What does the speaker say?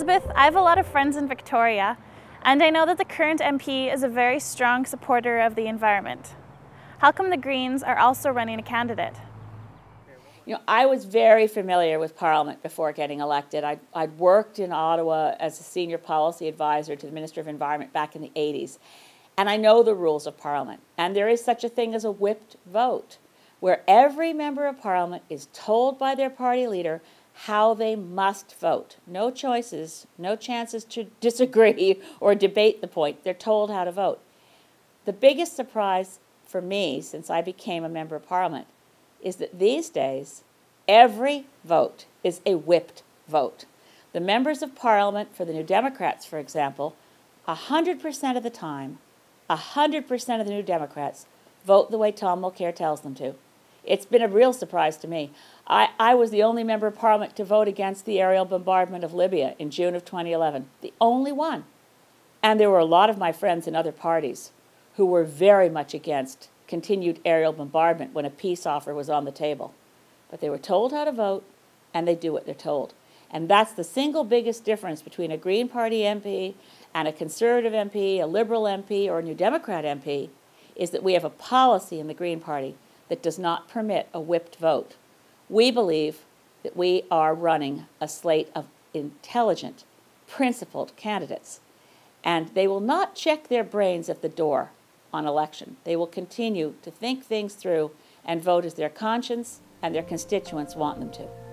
Elizabeth, I have a lot of friends in Victoria, and I know that the current MP is a very strong supporter of the environment. How come the Greens are also running a candidate? You know, I was very familiar with Parliament before getting elected. I'd worked in Ottawa as a senior policy advisor to the Minister of Environment back in the 80s. And I know the rules of Parliament. And there is such a thing as a whipped vote, where every member of Parliament is told by their party leader how they must vote. No choices, no chances to disagree or debate the point. They're told how to vote. The biggest surprise for me since I became a member of Parliament is that these days every vote is a whipped vote. The members of Parliament for the New Democrats, for example, 100% of the time, 100% of the New Democrats vote the way Tom Mulcair tells them to. It's been a real surprise to me. I was the only member of Parliament to vote against the aerial bombardment of Libya in June of 2011. The only one. And there were a lot of my friends in other parties who were very much against continued aerial bombardment when a peace offer was on the table. But they were told how to vote, and they do what they're told. And that's the single biggest difference between a Green Party MP and a Conservative MP, a Liberal MP, or a New Democrat MP, is that we have a policy in the Green Party that does not permit a whipped vote. We believe that we are running a slate of intelligent, principled candidates, and they will not check their brains at the door on election. They will continue to think things through and vote as their conscience and their constituents want them to.